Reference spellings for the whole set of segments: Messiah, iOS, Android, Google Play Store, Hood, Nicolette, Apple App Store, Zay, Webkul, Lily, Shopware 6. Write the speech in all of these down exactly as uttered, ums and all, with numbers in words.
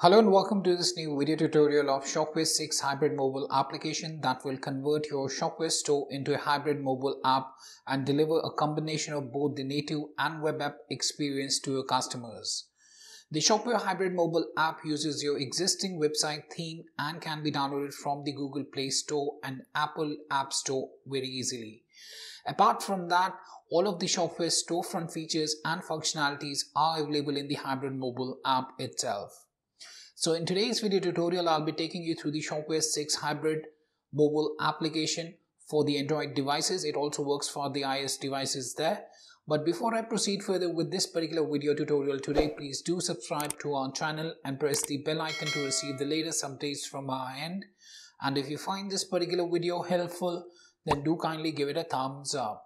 Hello and welcome to this new video tutorial of Shopware six hybrid mobile application that will convert your Shopware store into a hybrid mobile app and deliver a combination of both the native and web app experience to your customers. The Shopware hybrid mobile app uses your existing website theme and can be downloaded from the Google Play Store and Apple App Store very easily. Apart from that, all of the Shopware storefront features and functionalities are available in the hybrid mobile app itself. So in today's video tutorial, I'll be taking you through the Shopware six hybrid mobile application for the Android devices. It also works for the iOS devices there. But before I proceed further with this particular video tutorial today, please do subscribe to our channel and press the bell icon to receive the latest updates from our end. And if you find this particular video helpful, then do kindly give it a thumbs up.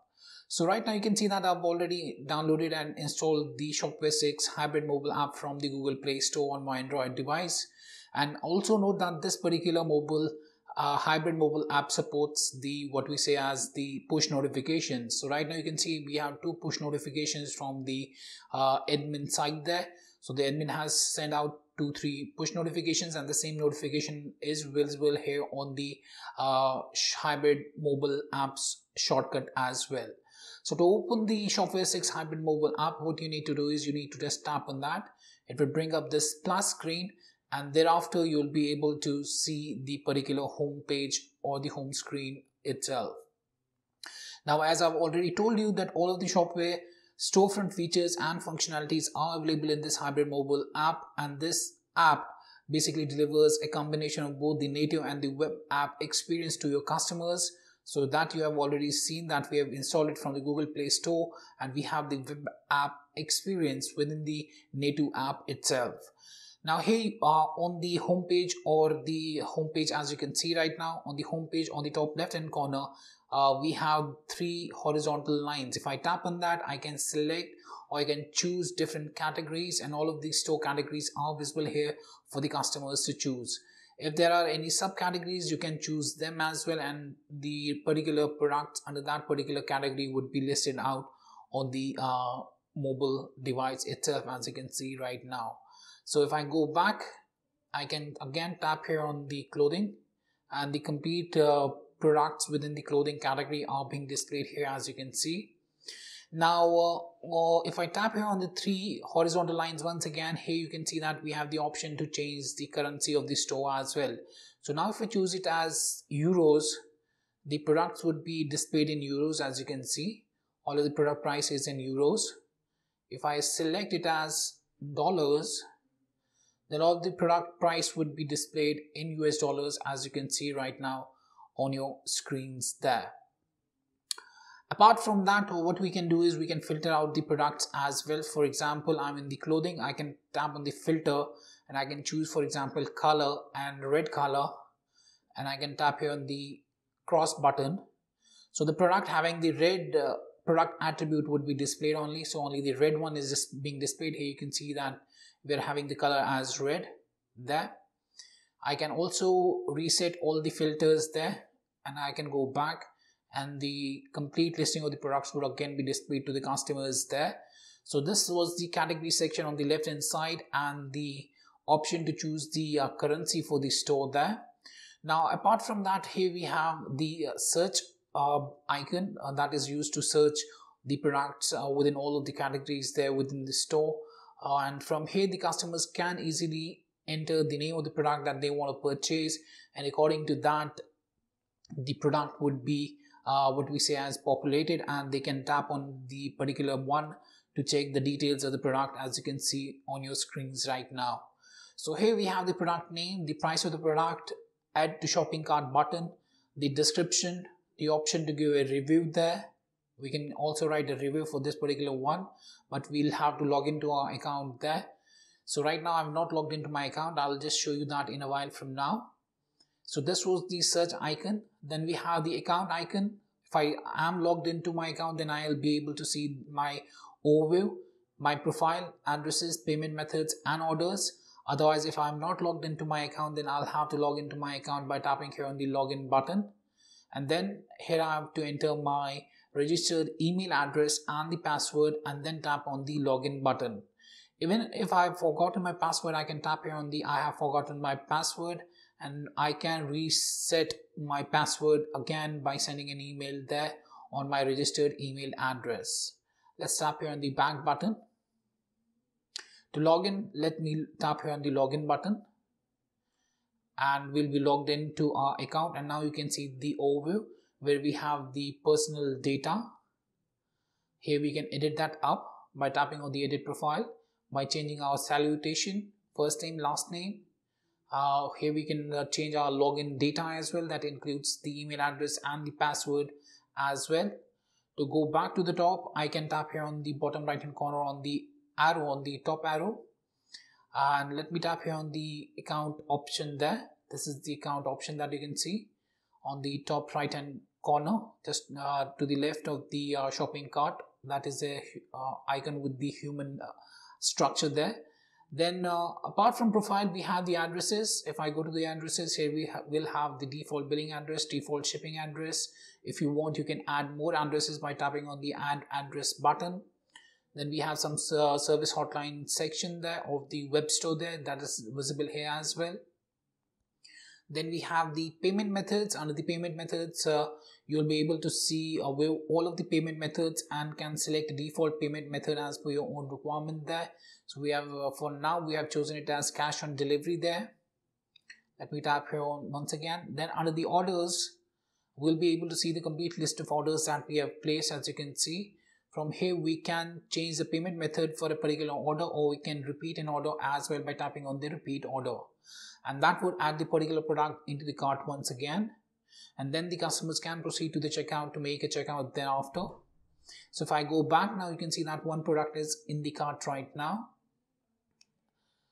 So right now you can see that I've already downloaded and installed the Shopware six hybrid mobile app from the Google Play Store on my Android device. And also note that this particular mobile uh, hybrid mobile app supports the what we say as the push notifications. So right now you can see we have two push notifications from the uh, admin side there. So the admin has sent out two, three push notifications, and the same notification is visible here on the uh, hybrid mobile apps shortcut as well. So to open the Shopware six hybrid mobile app, what you need to do is you need to just tap on that. It will bring up this plus screen, and thereafter you'll be able to see the particular home page or the home screen itself. Now, as I've already told you that all of the Shopware storefront features and functionalities are available in this hybrid mobile app, and this app basically delivers a combination of both the native and the web app experience to your customers. So that you have already seen that we have installed it from the Google Play Store, and we have the web app experience within the native app itself. Now here uh, on the home page or the home page, as you can see right now on the home page on the top left hand corner, uh, we have three horizontal lines. If I tap on that, I can select or I can choose different categories, and all of these store categories are visible here for the customers to choose. If there are any subcategories, you can choose them as well, and the particular products under that particular category would be listed out on the uh, mobile device itself, as you can see right now. So if I go back, I can again tap here on the clothing, and the complete uh, products within the clothing category are being displayed here, as you can see. Now, uh, uh, if I tap here on the three horizontal lines once again, here you can see that we have the option to change the currency of the store as well. So now if I choose it as euros, the products would be displayed in euros, as you can see. All of the product price is in euros. If I select it as dollars, then all the product price would be displayed in U S dollars, as you can see right now on your screens there. Apart from that, what we can do is we can filter out the products as well. For example, I'm in the clothing, I can tap on the filter and I can choose, for example, color and red color, and I can tap here on the cross button. So the product having the red uh, product attribute would be displayed only. So only the red one is just being displayed here. You can see that we're having the color as red there. I can also reset all the filters there, and I can go back, and the complete listing of the products would again be displayed to the customers there. So this was the category section on the left hand side, and the option to choose the uh, currency for the store there. Now apart from that, here we have the uh, search uh, icon uh, that is used to search the products uh, within all of the categories there within the store, uh, and from here the customers can easily enter the name of the product that they want to purchase, and according to that the product would be Uh, what we say as populated, and they can tap on the particular one to check the details of the product, as you can see on your screens right now. So here we have the product name, the price of the product, add to shopping cart button, the description, the option to give a review there. We can also write a review for this particular one, but we'll have to log into our account there. So right now I'm not logged into my account. I'll just show you that in a while from now. So this was the search icon. Then we have the account icon. If I am logged into my account, then I'll be able to see my overview, my profile, addresses, payment methods, and orders. Otherwise, if I'm not logged into my account, then I'll have to log into my account by tapping here on the login button. And then here I have to enter my registered email address and the password, and then tap on the login button. Even if I've forgotten my password, I can tap here on the I have forgotten my password, and I can reset my password again by sending an email there on my registered email address. Let's tap here on the back button. To log in, let me tap here on the login button, and we'll be logged into our account. And now you can see the overview where we have the personal data. Here we can edit that up by tapping on the edit profile, by changing our salutation, first name, last name. Uh, here we can uh, change our login data as well. That includes the email address and the password as well. To go back to the top, I can tap here on the bottom right hand corner on the arrow, on the top arrow, and let me tap here on the account option there. This is the account option that you can see on the top right hand corner, just uh, to the left of the uh, shopping cart. That is a uh, icon with the human uh, structure there. Then uh, apart from profile, we have the addresses. If I go to the addresses, here we ha will have the default billing address, default shipping address. If you want, you can add more addresses by tapping on the add address button. Then we have some uh, service hotline section there of the web store there, that is visible here as well. Then we have the payment methods. Under the payment methods, uh, you'll be able to see uh, all of the payment methods and can select a default payment method as per your own requirement there. So we have, uh, for now, we have chosen it as cash on delivery there. Let me tap here on once again. Then under the orders, we'll be able to see the complete list of orders that we have placed, as you can see. From here, we can change the payment method for a particular order, or we can repeat an order as well by tapping on the repeat order. And that would add the particular product into the cart once again. And then the customers can proceed to the checkout to make a checkout thereafter. So if I go back now, you can see that one product is in the cart right now.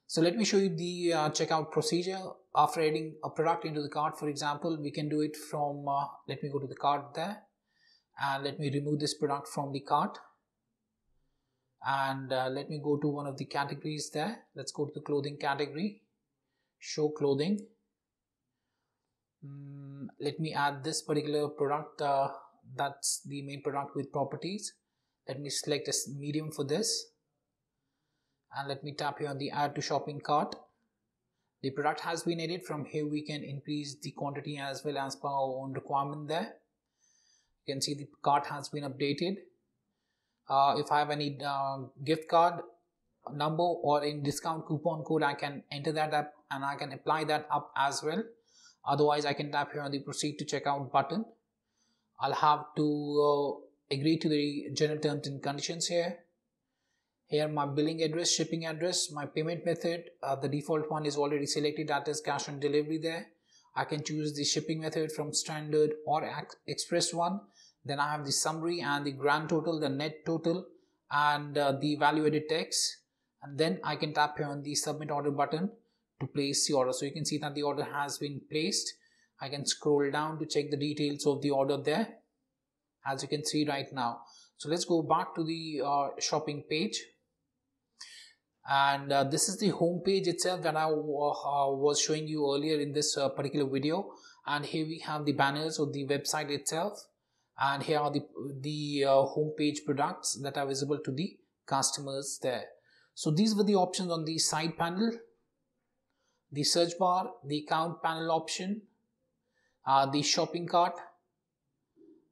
So let me show you the uh, checkout procedure. After adding a product into the cart, for example, we can do it from, uh, let me go to the cart there. And let me remove this product from the cart, and uh, let me go to one of the categories there. Let's go to the clothing category, show clothing. Mm, let me add this particular product, uh, that's the main product with properties. Let me select a medium for this, and let me tap here on the add to shopping cart. The product has been added. From here we can increase the quantity as well as per our own requirement there. You can see the cart has been updated. Uh, if I have any uh, gift card number or in discount coupon code, I can enter that up and I can apply that up as well. Otherwise, I can tap here on the proceed to checkout button. I'll have to uh, agree to the general terms and conditions here. Here my billing address, shipping address, my payment method. Uh, the default one is already selected, that is cash on delivery there. I can choose the shipping method from standard or express one. Then I have the summary and the grand total, the net total, and uh, the value added text. And then I can tap here on the submit order button to place the order. So you can see that the order has been placed. I can scroll down to check the details of the order there, as you can see right now. So let's go back to the uh, shopping page. And uh, this is the home page itself that I uh, was showing you earlier in this uh, particular video. And here we have the banners of the website itself. And here are the, the uh, home page products that are visible to the customers there. So these were the options on the side panel, the search bar, the account panel option, uh, the shopping cart.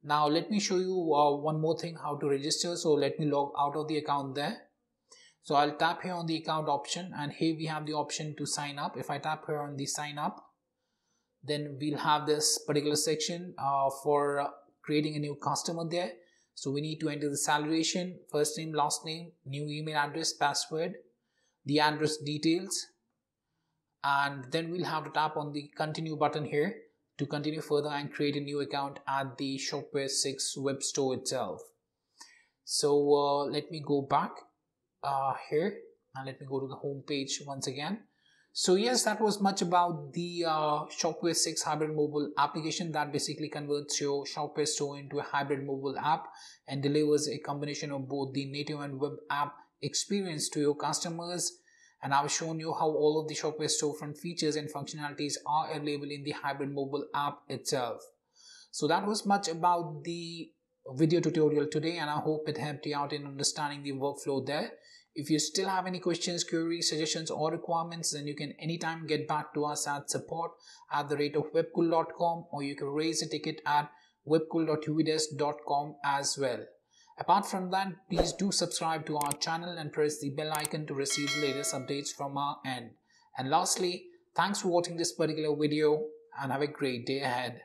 Now let me show you uh, one more thing, how to register. So let me log out of the account there. So I'll tap here on the account option, and here we have the option to sign up. If I tap here on the sign up, then we'll have this particular section uh, for creating a new customer there. So we need to enter the salutation, first name, last name, new email address, password, the address details. And then we'll have to tap on the continue button here to continue further and create a new account at the Shopware six web store itself. So uh, let me go back. Uh, here, and let me go to the home page once again. So yes, that was much about the uh, Shopware six hybrid mobile application that basically converts your Shopware store into a hybrid mobile app and delivers a combination of both the native and web app experience to your customers. And I've shown you how all of the Shopware storefront features and functionalities are available in the hybrid mobile app itself. So that was much about the video tutorial today, and I hope it helped you out in understanding the workflow there. If you still have any questions, queries, suggestions or requirements, then you can anytime get back to us at support at the rate of webkul dot com, or you can raise a ticket at webkul dot u v desk dot com as well. Apart from that, please do subscribe to our channel and press the bell icon to receive the latest updates from our end. And lastly, thanks for watching this particular video and have a great day ahead.